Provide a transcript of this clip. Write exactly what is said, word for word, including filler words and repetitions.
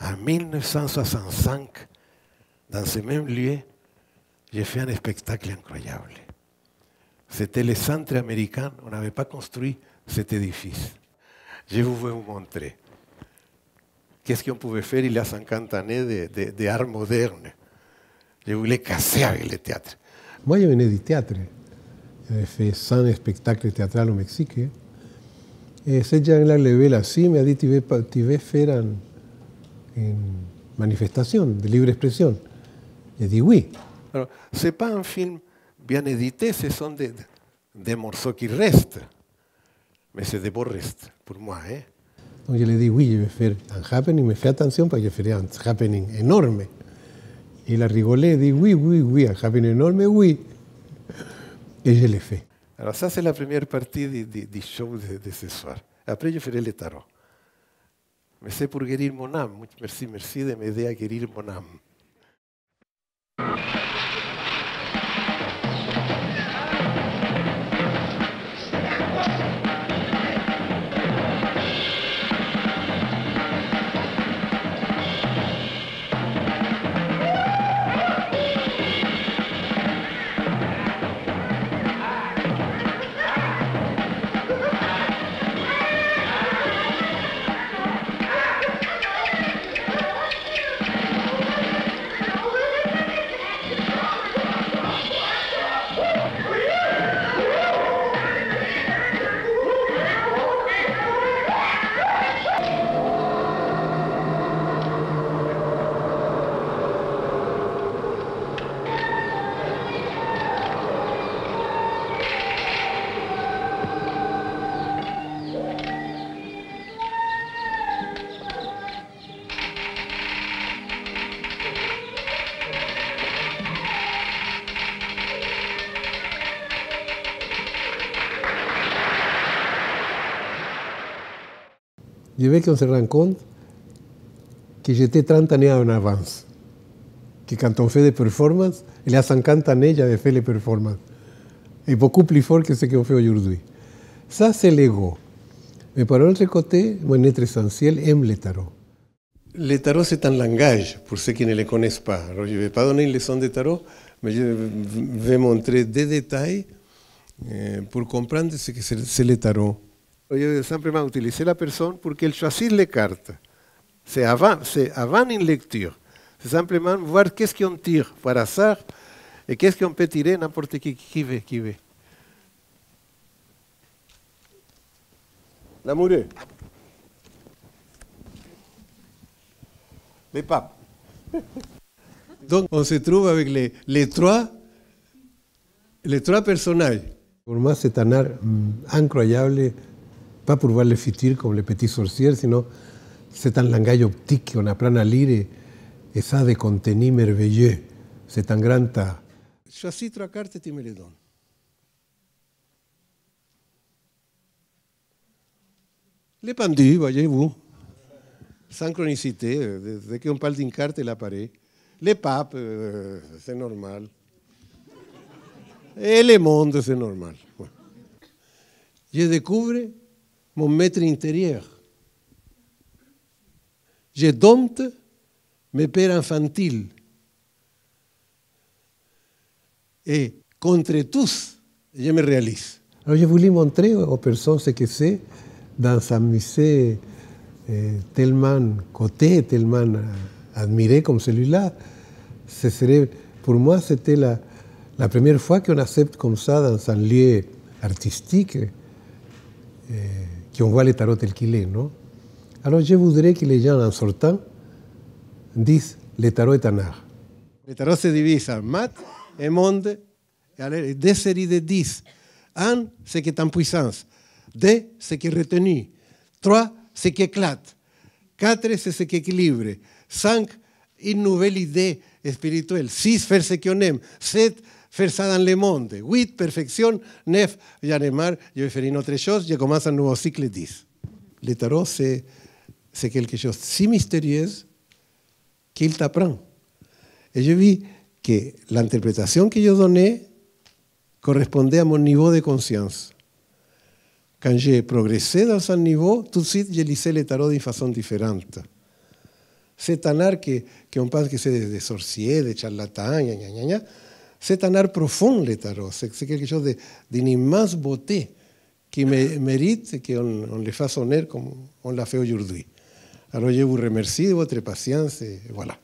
En mille neuf cent soixante-cinq, dans ce même lieu, j'ai fait un spectacle incroyable. C'était le centre américain, on n'avait pas construit cet édifice. Je voulais vous montrer qu'est-ce qu'on pouvait faire il y a cinquante années d'art moderne. Je voulais casser avec le théâtre. Moi, je venais du théâtre. J'avais fait cent spectacles théâtrales au Mexique. Et cette jeune-là levé la scie, m'a dit, tu veux, tu veux faire un, une manifestation de libre expression. J'ai dit oui. Ce n'est pas un film bien édité, ce sont des, des morceaux qui restent. Mais c'est des beaux restes, pour moi. Hein? Donc je lui ai dit, oui, je vais faire un happening, mais fais attention parce que je ferai un happening énorme. Il a rigolé, il dit, oui, oui, oui, un happening énorme, oui. Et je l'ai fait. Alors ça, c'est la première partie du, du, du show de, de ce soir. Après, je ferai le tarot. Mais c'est pour guérir mon âme. Merci, merci de m'aider à guérir mon âme. Je veux qu'on se rende compte que j'étais trente années en avance. Que quand on fait des performances, il y a cinquante années, j'avais fait les performances. Et beaucoup plus fort que ce qu'on fait aujourd'hui. Ça, c'est l'ego. Mais par l'autre côté, mon être essentiel aime le tarot. Le tarot, c'est un langage, pour ceux qui ne le connaissent pas. Alors, je ne vais pas donner une leçon de tarot, mais je vais montrer des détails pour comprendre ce que c'est le tarot. Je vais simplement utiliser la personne pour qu'elle choisisse les cartes. C'est avant, avant une lecture. C'est simplement voir qu'est-ce qu'on tire par hasard et qu'est-ce qu'on peut tirer n'importe qui qui veut. Qui veut. L'amoureux. Les papes. Donc on se trouve avec les, les, trois, les trois personnages. Pour moi, c'est un art incroyable. Pas pour voir le futur comme les petites sorcières, sinon c'est un langage optique qu'on apprend à lire et, et ça a des contenus merveilleux. C'est un grand art. Choisis trois cartes et tu me les donnes. Les pendus, voyez-vous. Synchronicité, dès qu'on parle d'une carte, elle apparaît. Les papes, euh, c'est normal. Et le monde, c'est normal. Ouais. Je découvre mon maître intérieur. Je dompte mes peurs infantiles. Et contre tous, je me réalise. Alors je voulais montrer aux personnes ce que c'est dans un musée euh, tellement coté, tellement admiré comme celui-là. Ce serait, pour moi, c'était la, la première fois qu'on accepte comme ça dans un lieu artistique. Euh, qu'on voit le tarot tel qu'il est, non? Alors je voudrais que les gens, en sortant, disent le tarot est un art. Le tarot se divise en maths et monde, et deux séries de dix. Un, ce qui est en puissance. Deux, ce qui est retenu. Trois, ce qui éclate. Quatre, c'est ce qui équilibre. Cinq, une nouvelle idée spirituelle. Six, faire ce qu'on aime. Sept, faire ça dans le monde. huit, perfection. neuf, j'en ai marre, je vais faire une autre chose, je commence un nouveau cycle dix. Le tarot, c'est quelque chose de si mystérieux qu'il t'apprend. Et je vis que l'interprétation que je donnais correspondait à mon niveau de conscience. Quand j'ai progressé dans un niveau, tout de suite, je lisais le tarot d'une façon différente. setanar que que un pan que c'est de sorcier, de charlatan, gna, gna, gna. C'est un art profond, le tarot. C'est quelque chose d'une immense beauté qui mérite qu'on on le fasse honneur comme on l'a fait aujourd'hui. Alors je vous remercie de votre patience et voilà.